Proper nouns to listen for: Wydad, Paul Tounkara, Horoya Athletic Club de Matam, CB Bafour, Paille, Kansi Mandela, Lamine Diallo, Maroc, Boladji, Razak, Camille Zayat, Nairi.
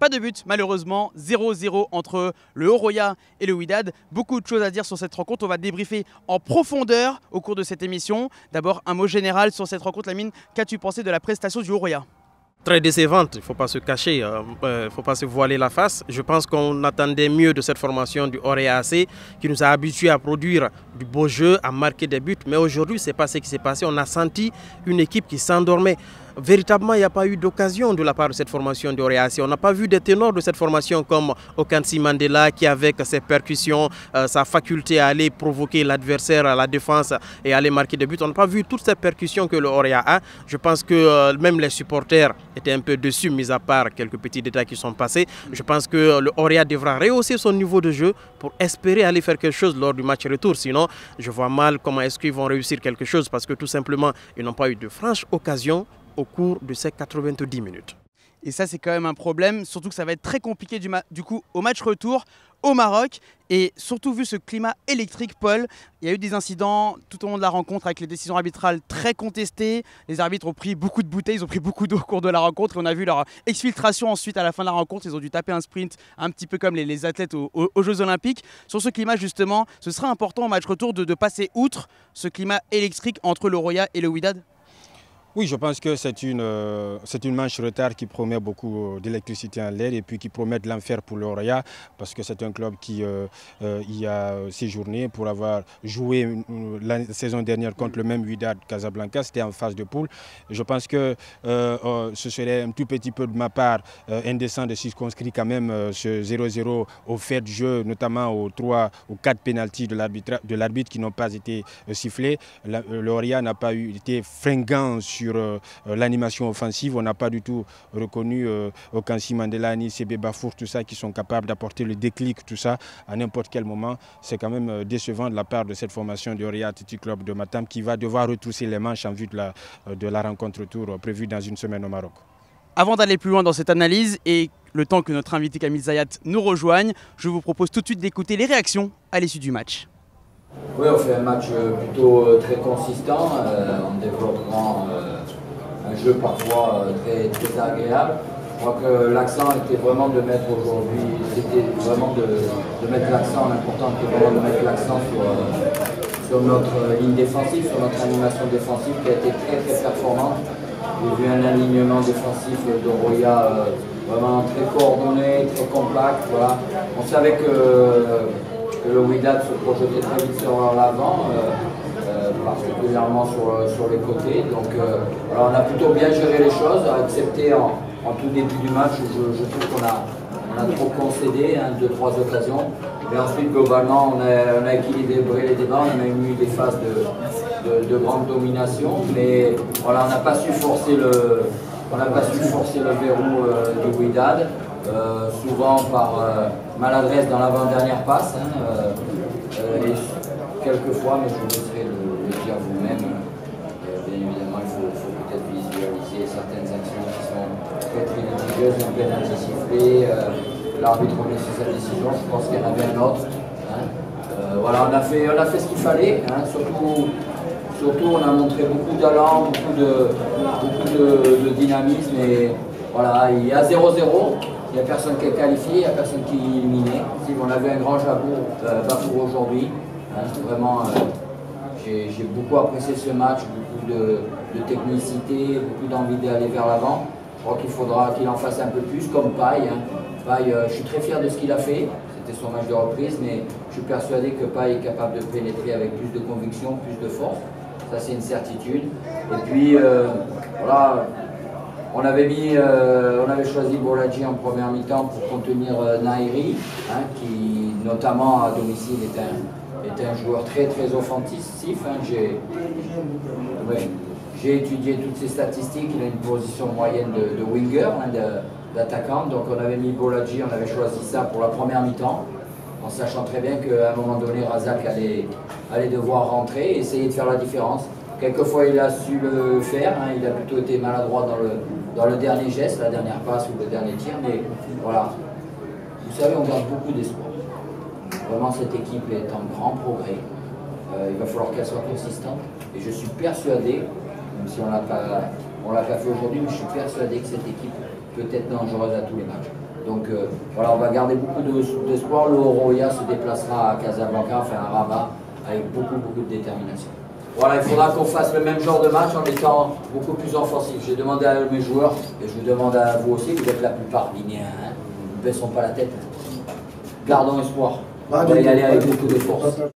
Pas de but, malheureusement, 0-0 entre le Horoya et le Wydad. Beaucoup de choses à dire sur cette rencontre. On va débriefer en profondeur au cours de cette émission. D'abord, un mot général sur cette rencontre. Lamine, qu'as-tu pensé de la prestation du Horoya? Très décevante, il ne faut pas se cacher, il ne faut pas se voiler la face. Je pense qu'on attendait mieux de cette formation du Horoya AC qui nous a habitués à produire du beau jeu, à marquer des buts. Mais aujourd'hui, ce n'est pas ce qui s'est passé. On a senti une équipe qui s'endormait. Véritablement, il n'y a pas eu d'occasion de la part de cette formation de Horoya AC. On n'a pas vu des ténors de cette formation comme Kansi Mandela qui, avec ses percussions, sa faculté à aller provoquer l'adversaire à la défense et aller marquer des buts. On n'a pas vu toutes ces percussions que le Horoya a. Je pense que même les supporters étaient un peu déçus, mis à part quelques petits détails qui sont passés. Je pense que le Horoya devra rehausser son niveau de jeu pour espérer aller faire quelque chose lors du match retour. Sinon, je vois mal comment est-ce qu'ils vont réussir quelque chose parce que tout simplement, ils n'ont pas eu de franche occasion au cours de ces 90 minutes. Et ça, c'est quand même un problème, surtout que ça va être très compliqué du coup au match retour au Maroc. Et surtout vu ce climat électrique, Paul, il y a eu des incidents tout au long de la rencontre avec les décisions arbitrales très contestées. Les arbitres ont pris beaucoup de bouteilles, ils ont pris beaucoup d'eau au cours de la rencontre. Et on a vu leur exfiltration ensuite à la fin de la rencontre. Ils ont dû taper un sprint un petit peu comme les athlètes aux Jeux Olympiques. Sur ce climat, justement, ce sera important au match retour de passer outre ce climat électrique entre le Horoya et le Wydad. Oui, je pense que c'est une manche retard qui promet beaucoup d'électricité en l'air et puis qui promet de l'enfer pour le Horoya parce que c'est un club qui y a séjourné pour avoir joué la saison dernière contre le même Wydad Casablanca, c'était en phase de poule. Je pense que ce serait un tout petit peu de ma part indécent de circonscrire quand même ce 0-0 au fait de jeu, notamment aux 3 ou 4 pénaltys de l'arbitre qui n'ont pas été sifflés. Le Horoya n'a pas été fringant sur l'animation offensive. On n'a pas du tout reconnu Kansi Mandela ni CB Bafour, tout ça, qui sont capables d'apporter le déclic, tout ça, à n'importe quel moment. C'est quand même décevant de la part de cette formation du Horoya Athletic Club de Matam qui va devoir retrousser les manches en vue de la rencontre retour prévue dans une semaine au Maroc. Avant d'aller plus loin dans cette analyse et le temps que notre invité Camille Zayat nous rejoigne, je vous propose tout de suite d'écouter les réactions à l'issue du match. Oui, on fait un match plutôt très consistant en développant un jeu parfois très agréable. Je crois que l'accent était vraiment de mettre aujourd'hui, c'était vraiment de mettre l'accent, l'important était vraiment de mettre l'accent sur notre ligne défensive, sur notre animation défensive qui a été très performante. J'ai vu un alignement défensif de Horoya vraiment très coordonné, très compact. Voilà. On savait que le Wydad se projetait très vite sur l'avant, particulièrement sur les côtés. Donc voilà, on a plutôt bien géré les choses, excepté en tout début du match où je trouve qu'on a trop concédé, 2-3 occasions. Mais ensuite, globalement, on a équilibré les débats, on a même eu des phases de grande domination. Mais voilà, on n'a pas su forcer le verrou du Wydad. Souvent par maladresse dans l'avant-dernière passe, et quelques fois, mais je vous laisserai le dire vous-même. Bien évidemment, il faut peut-être visualiser certaines actions qui sont très litigieuses, un pénalty sifflé, l'arbitre a laissé sa décision, je pense qu'il y en avait un autre. Hein. Voilà, on a fait ce qu'il fallait, hein, surtout on a montré beaucoup d'allant, beaucoup de dynamisme, et voilà, il y a 0-0. Il n'y a personne qui est qualifié, il n'y a personne qui est éliminé. Si on avait un grand chapeau Bafour aujourd'hui, hein, vraiment, j'ai beaucoup apprécié ce match, beaucoup de technicité, beaucoup d'envie d'aller vers l'avant. Je crois qu'il faudra qu'il en fasse un peu plus, comme Paille. Hein. Paille, je suis très fier de ce qu'il a fait, c'était son match de reprise, mais je suis persuadé que Paille est capable de pénétrer avec plus de conviction, plus de force. Ça, c'est une certitude. Et puis, voilà. On avait choisi Boladji en première mi-temps pour contenir Nairi, hein, qui notamment à domicile est un joueur très offensif. Hein. J'ai étudié toutes ses statistiques, il a une position moyenne de winger, hein, d'attaquant. Donc on avait mis Boladji, on avait choisi ça pour la première mi-temps, en sachant très bien qu'à un moment donné Razak allait devoir rentrer et essayer de faire la différence. Quelquefois il a su le faire, hein, il a plutôt été maladroit dans le dernier geste, la dernière passe ou le dernier tir, mais voilà. Vous savez, on garde beaucoup d'espoir. Vraiment, cette équipe est en grand progrès. Il va falloir qu'elle soit consistante. Et je suis persuadé, même si on ne l'a pas fait aujourd'hui, mais je suis persuadé que cette équipe peut être dangereuse à tous les matchs. Donc voilà, on va garder beaucoup d'espoir. Le Horoya se déplacera à Casablanca, faire un rabat avec beaucoup de détermination. Voilà, il faudra qu'on fasse le même genre de match en étant beaucoup plus offensif. J'ai demandé à mes joueurs, et je vous demande à vous aussi, vous êtes la plupart lignéens, hein, ne baissons pas la tête. Gardons espoir. On va y aller avec beaucoup de force.